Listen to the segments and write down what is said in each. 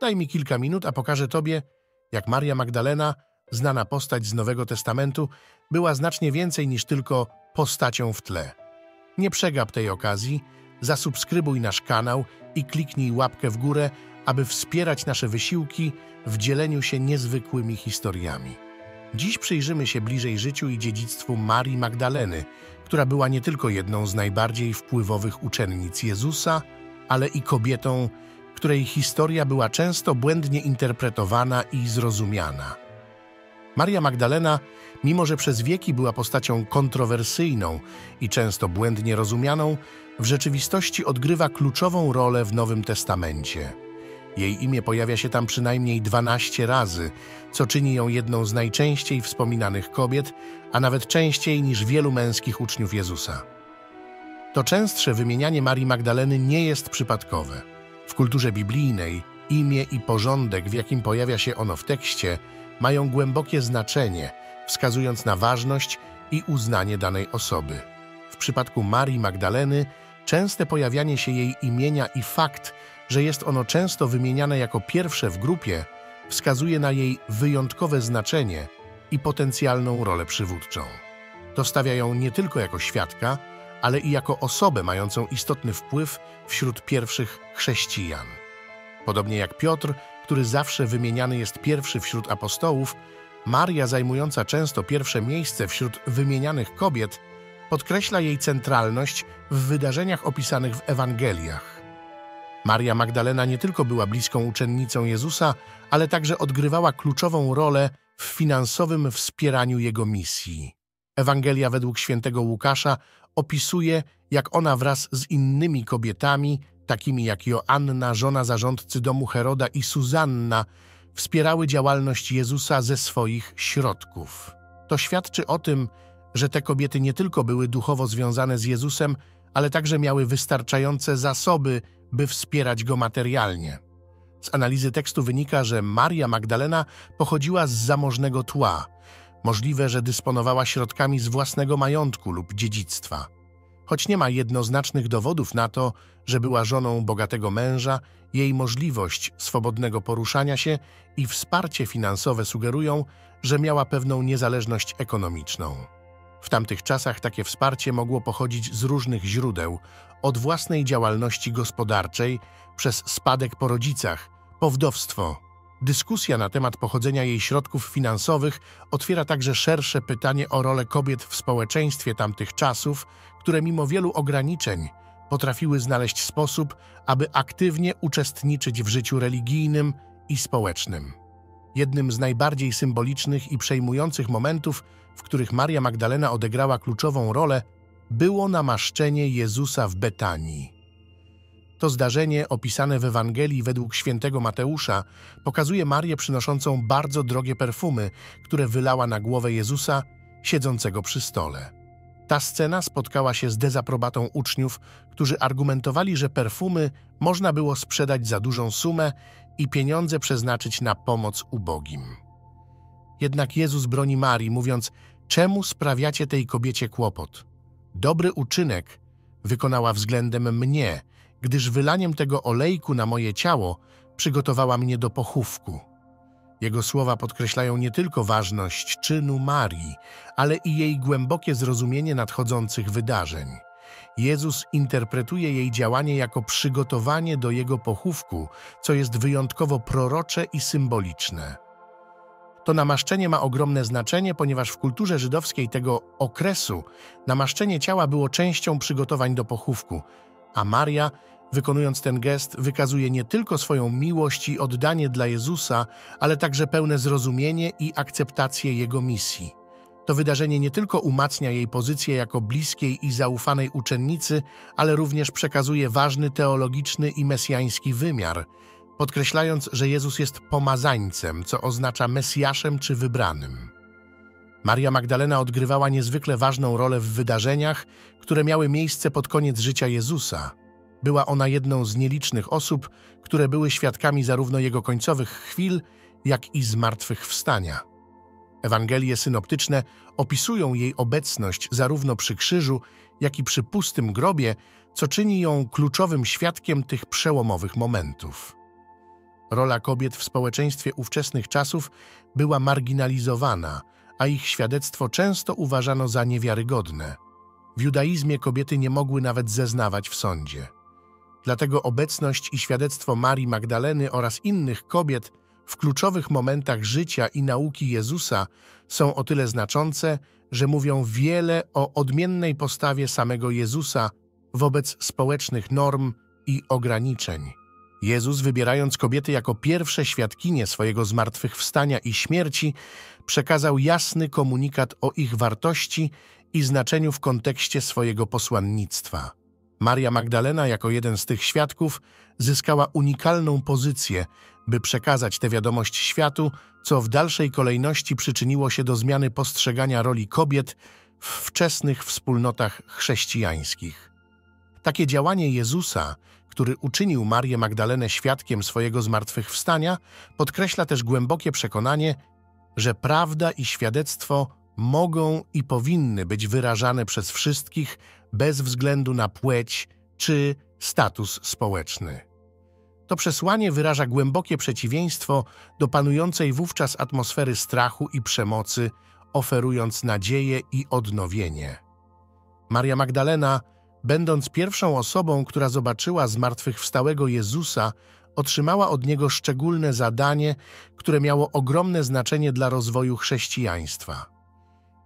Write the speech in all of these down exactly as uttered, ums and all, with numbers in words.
Daj mi kilka minut, a pokażę tobie, jak Maria Magdalena, znana postać z Nowego Testamentu, była znacznie więcej niż tylko postacią w tle. Nie przegap tej okazji, zasubskrybuj nasz kanał i kliknij łapkę w górę, aby wspierać nasze wysiłki w dzieleniu się niezwykłymi historiami. Dziś przyjrzymy się bliżej życiu i dziedzictwu Marii Magdaleny, która była nie tylko jedną z najbardziej wpływowych uczennic Jezusa, ale i kobietą, której historia była często błędnie interpretowana i zrozumiana. Maria Magdalena, mimo że przez wieki była postacią kontrowersyjną i często błędnie rozumianą, w rzeczywistości odgrywa kluczową rolę w Nowym Testamencie. Jej imię pojawia się tam przynajmniej dwanaście razy, co czyni ją jedną z najczęściej wspominanych kobiet, a nawet częściej niż wielu męskich uczniów Jezusa. To częstsze wymienianie Marii Magdaleny nie jest przypadkowe. W kulturze biblijnej imię i porządek, w jakim pojawia się ono w tekście, mają głębokie znaczenie, wskazując na ważność i uznanie danej osoby. W przypadku Marii Magdaleny częste pojawianie się jej imienia i fakt, że jest ono często wymieniane jako pierwsze w grupie, wskazuje na jej wyjątkowe znaczenie i potencjalną rolę przywódczą. To stawia ją nie tylko jako świadka, ale i jako osobę mającą istotny wpływ wśród pierwszych chrześcijan. Podobnie jak Piotr, który zawsze wymieniany jest pierwszy wśród apostołów, Maria, zajmująca często pierwsze miejsce wśród wymienianych kobiet, podkreśla jej centralność w wydarzeniach opisanych w Ewangeliach. Maria Magdalena nie tylko była bliską uczennicą Jezusa, ale także odgrywała kluczową rolę w finansowym wspieraniu Jego misji. Ewangelia według świętego Łukasza opisuje, jak ona wraz z innymi kobietami, takimi jak Joanna, żona zarządcy domu Heroda, i Suzanna, wspierały działalność Jezusa ze swoich środków. To świadczy o tym, że te kobiety nie tylko były duchowo związane z Jezusem, ale także miały wystarczające zasoby, by wspierać Go materialnie. Z analizy tekstu wynika, że Maria Magdalena pochodziła z zamożnego tła. Możliwe, że dysponowała środkami z własnego majątku lub dziedzictwa. Choć nie ma jednoznacznych dowodów na to, że była żoną bogatego męża, jej możliwość swobodnego poruszania się i wsparcie finansowe sugerują, że miała pewną niezależność ekonomiczną. W tamtych czasach takie wsparcie mogło pochodzić z różnych źródeł, od własnej działalności gospodarczej, przez spadek po rodzicach, po wdowstwo. Dyskusja na temat pochodzenia jej środków finansowych otwiera także szersze pytanie o rolę kobiet w społeczeństwie tamtych czasów, które mimo wielu ograniczeń potrafiły znaleźć sposób, aby aktywnie uczestniczyć w życiu religijnym i społecznym. Jednym z najbardziej symbolicznych i przejmujących momentów, w których Maria Magdalena odegrała kluczową rolę, było namaszczenie Jezusa w Betanii. To zdarzenie, opisane w Ewangelii według świętego Mateusza, pokazuje Marię przynoszącą bardzo drogie perfumy, które wylała na głowę Jezusa siedzącego przy stole. Ta scena spotkała się z dezaprobatą uczniów, którzy argumentowali, że perfumy można było sprzedać za dużą sumę i pieniądze przeznaczyć na pomoc ubogim. Jednak Jezus broni Marii, mówiąc: czemu sprawiacie tej kobiecie kłopot? Dobry uczynek wykonała względem mnie, gdyż wylaniem tego olejku na moje ciało przygotowała mnie do pochówku. Jego słowa podkreślają nie tylko ważność czynu Marii, ale i jej głębokie zrozumienie nadchodzących wydarzeń. Jezus interpretuje jej działanie jako przygotowanie do Jego pochówku, co jest wyjątkowo prorocze i symboliczne. To namaszczenie ma ogromne znaczenie, ponieważ w kulturze żydowskiej tego okresu namaszczenie ciała było częścią przygotowań do pochówku, a Maria, wykonując ten gest, wykazuje nie tylko swoją miłość i oddanie dla Jezusa, ale także pełne zrozumienie i akceptację Jego misji. To wydarzenie nie tylko umacnia jej pozycję jako bliskiej i zaufanej uczennicy, ale również przekazuje ważny teologiczny i mesjański wymiar, podkreślając, że Jezus jest pomazańcem, co oznacza Mesjaszem czy wybranym. Maria Magdalena odgrywała niezwykle ważną rolę w wydarzeniach, które miały miejsce pod koniec życia Jezusa. Była ona jedną z nielicznych osób, które były świadkami zarówno Jego końcowych chwil, jak i zmartwychwstania. Ewangelie synoptyczne opisują jej obecność zarówno przy krzyżu, jak i przy pustym grobie, co czyni ją kluczowym świadkiem tych przełomowych momentów. Rola kobiet w społeczeństwie ówczesnych czasów była marginalizowana, a ich świadectwo często uważano za niewiarygodne. W judaizmie kobiety nie mogły nawet zeznawać w sądzie. Dlatego obecność i świadectwo Marii Magdaleny oraz innych kobiet w kluczowych momentach życia i nauki Jezusa są o tyle znaczące, że mówią wiele o odmiennej postawie samego Jezusa wobec społecznych norm i ograniczeń. Jezus, wybierając kobiety jako pierwsze świadkinie swojego zmartwychwstania i śmierci, przekazał jasny komunikat o ich wartości i znaczeniu w kontekście swojego posłannictwa. Maria Magdalena, jako jeden z tych świadków, zyskała unikalną pozycję, by przekazać tę wiadomość światu, co w dalszej kolejności przyczyniło się do zmiany postrzegania roli kobiet w wczesnych wspólnotach chrześcijańskich. Takie działanie Jezusa, który uczynił Marię Magdalenę świadkiem swojego zmartwychwstania, podkreśla też głębokie przekonanie, że prawda i świadectwo mogą i powinny być wyrażane przez wszystkich bez względu na płeć czy status społeczny. To przesłanie wyraża głębokie przeciwieństwo do panującej wówczas atmosfery strachu i przemocy, oferując nadzieję i odnowienie. Maria Magdalena, będąc pierwszą osobą, która zobaczyła zmartwychwstałego Jezusa, otrzymała od Niego szczególne zadanie, które miało ogromne znaczenie dla rozwoju chrześcijaństwa.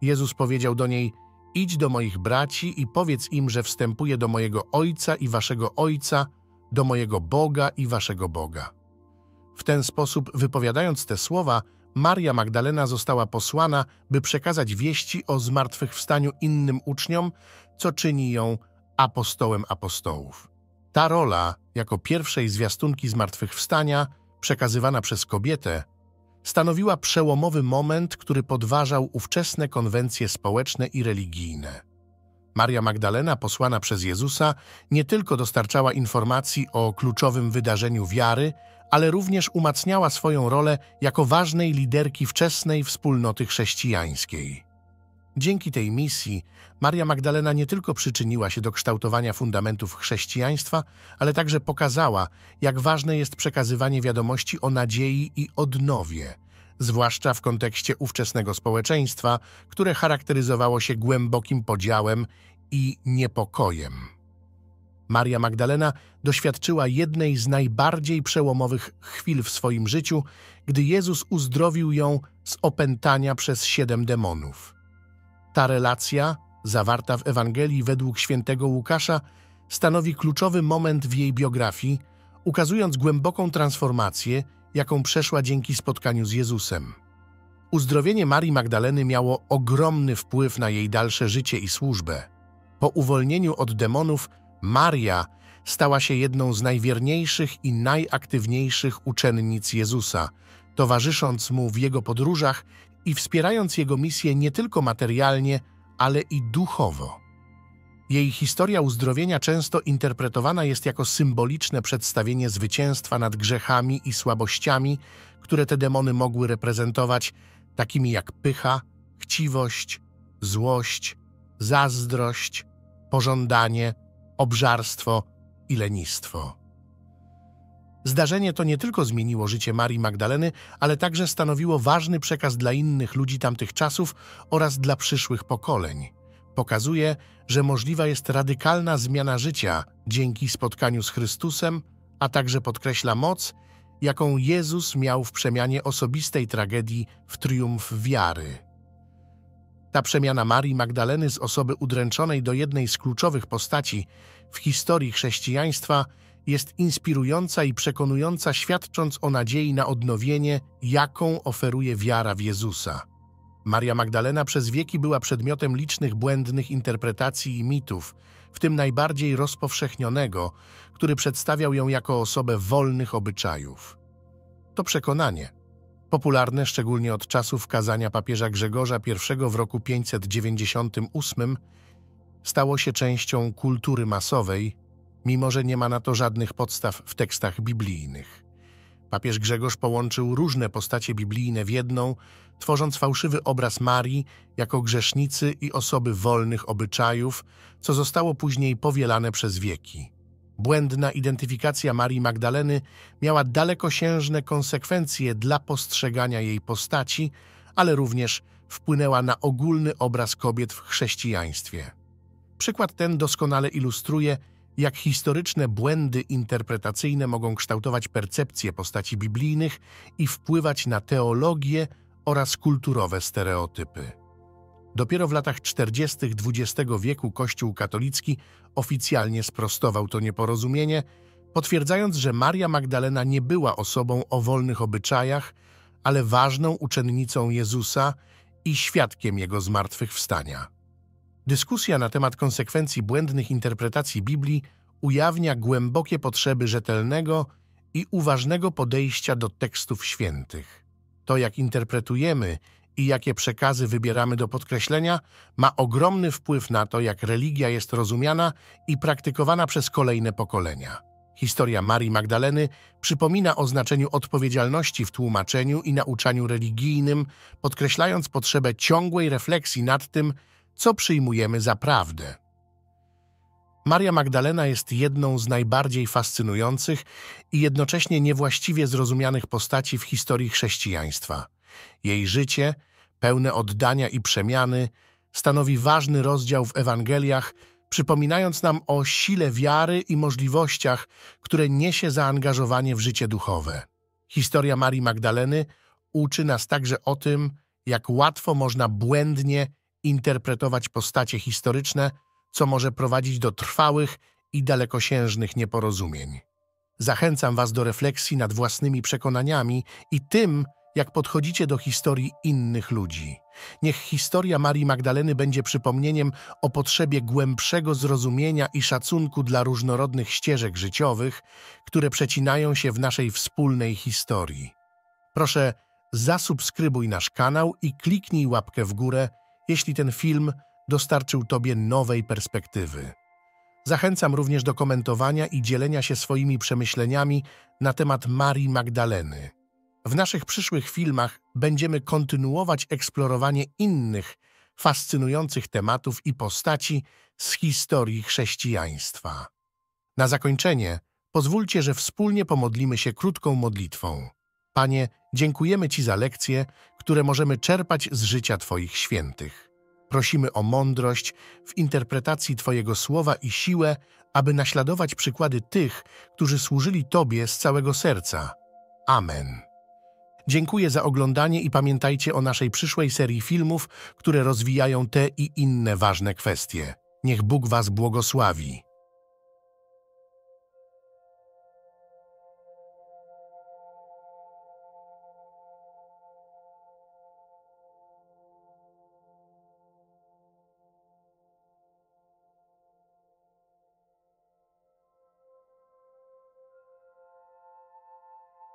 Jezus powiedział do niej: idź do moich braci i powiedz im, że wstępuję do mojego Ojca i waszego Ojca, do mojego Boga i waszego Boga. W ten sposób, wypowiadając te słowa, Maria Magdalena została posłana, by przekazać wieści o zmartwychwstaniu innym uczniom, co czyni ją apostołem apostołów. Ta rola, jako pierwszej zwiastunki zmartwychwstania, przekazywana przez kobietę, stanowiła przełomowy moment, który podważał ówczesne konwencje społeczne i religijne. Maria Magdalena, posłana przez Jezusa, nie tylko dostarczała informacji o kluczowym wydarzeniu wiary, ale również umacniała swoją rolę jako ważnej liderki wczesnej wspólnoty chrześcijańskiej. Dzięki tej misji Maria Magdalena nie tylko przyczyniła się do kształtowania fundamentów chrześcijaństwa, ale także pokazała, jak ważne jest przekazywanie wiadomości o nadziei i odnowie, zwłaszcza w kontekście ówczesnego społeczeństwa, które charakteryzowało się głębokim podziałem i niepokojem. Maria Magdalena doświadczyła jednej z najbardziej przełomowych chwil w swoim życiu, gdy Jezus uzdrowił ją z opętania przez siedem demonów. Ta relacja, zawarta w Ewangelii według świętego Łukasza, stanowi kluczowy moment w jej biografii, ukazując głęboką transformację, jaką przeszła dzięki spotkaniu z Jezusem. Uzdrowienie Marii Magdaleny miało ogromny wpływ na jej dalsze życie i służbę. Po uwolnieniu od demonów Maria stała się jedną z najwierniejszych i najaktywniejszych uczennic Jezusa, towarzysząc Mu w Jego podróżach i wspierając Jego misję nie tylko materialnie, ale i duchowo. Jej historia uzdrowienia często interpretowana jest jako symboliczne przedstawienie zwycięstwa nad grzechami i słabościami, które te demony mogły reprezentować, takimi jak pycha, chciwość, złość, zazdrość, pożądanie, obżarstwo i lenistwo. Zdarzenie to nie tylko zmieniło życie Marii Magdaleny, ale także stanowiło ważny przekaz dla innych ludzi tamtych czasów oraz dla przyszłych pokoleń. Pokazuje, że możliwa jest radykalna zmiana życia dzięki spotkaniu z Chrystusem, a także podkreśla moc, jaką Jezus miał w przemianie osobistej tragedii w triumf wiary. Ta przemiana Marii Magdaleny z osoby udręczonej do jednej z kluczowych postaci w historii chrześcijaństwa jest inspirująca i przekonująca, świadcząc o nadziei na odnowienie, jaką oferuje wiara w Jezusa. Maria Magdalena przez wieki była przedmiotem licznych błędnych interpretacji i mitów, w tym najbardziej rozpowszechnionego, który przedstawiał ją jako osobę wolnych obyczajów. To przekonanie, popularne szczególnie od czasów kazania papieża Grzegorza pierwszego w roku pięćset dziewięćdziesiątym ósmym, stało się częścią kultury masowej, mimo że nie ma na to żadnych podstaw w tekstach biblijnych. Papież Grzegorz połączył różne postacie biblijne w jedną, tworząc fałszywy obraz Marii jako grzesznicy i osoby wolnych obyczajów, co zostało później powielane przez wieki. Błędna identyfikacja Marii Magdaleny miała dalekosiężne konsekwencje dla postrzegania jej postaci, ale również wpłynęła na ogólny obraz kobiet w chrześcijaństwie. Przykład ten doskonale ilustruje, jak historyczne błędy interpretacyjne mogą kształtować percepcję postaci biblijnych i wpływać na teologię oraz kulturowe stereotypy. Dopiero w latach czterdziestych dwudziestego wieku Kościół katolicki oficjalnie sprostował to nieporozumienie, potwierdzając, że Maria Magdalena nie była osobą o wolnych obyczajach, ale ważną uczennicą Jezusa i świadkiem Jego zmartwychwstania. Dyskusja na temat konsekwencji błędnych interpretacji Biblii ujawnia głębokie potrzeby rzetelnego i uważnego podejścia do tekstów świętych. To, jak interpretujemy i jakie przekazy wybieramy do podkreślenia, ma ogromny wpływ na to, jak religia jest rozumiana i praktykowana przez kolejne pokolenia. Historia Marii Magdaleny przypomina o znaczeniu odpowiedzialności w tłumaczeniu i nauczaniu religijnym, podkreślając potrzebę ciągłej refleksji nad tym, co przyjmujemy za prawdę. Maria Magdalena jest jedną z najbardziej fascynujących i jednocześnie niewłaściwie zrozumianych postaci w historii chrześcijaństwa. Jej życie, pełne oddania i przemiany, stanowi ważny rozdział w Ewangeliach, przypominając nam o sile wiary i możliwościach, które niesie zaangażowanie w życie duchowe. Historia Marii Magdaleny uczy nas także o tym, jak łatwo można błędnie interpretować postacie historyczne, co może prowadzić do trwałych i dalekosiężnych nieporozumień. Zachęcam Was do refleksji nad własnymi przekonaniami i tym, jak podchodzicie do historii innych ludzi. Niech historia Marii Magdaleny będzie przypomnieniem o potrzebie głębszego zrozumienia i szacunku dla różnorodnych ścieżek życiowych, które przecinają się w naszej wspólnej historii. Proszę, zasubskrybuj nasz kanał i kliknij łapkę w górę, jeśli ten film dostarczył Tobie nowej perspektywy. Zachęcam również do komentowania i dzielenia się swoimi przemyśleniami na temat Marii Magdaleny. W naszych przyszłych filmach będziemy kontynuować eksplorowanie innych, fascynujących tematów i postaci z historii chrześcijaństwa. Na zakończenie pozwólcie, że wspólnie pomodlimy się krótką modlitwą. Panie, dziękujemy Ci za lekcje, które możemy czerpać z życia Twoich świętych. Prosimy o mądrość w interpretacji Twojego słowa i siłę, aby naśladować przykłady tych, którzy służyli Tobie z całego serca. Amen. Dziękuję za oglądanie i pamiętajcie o naszej przyszłej serii filmów, które rozwijają te i inne ważne kwestie. Niech Bóg Was błogosławi.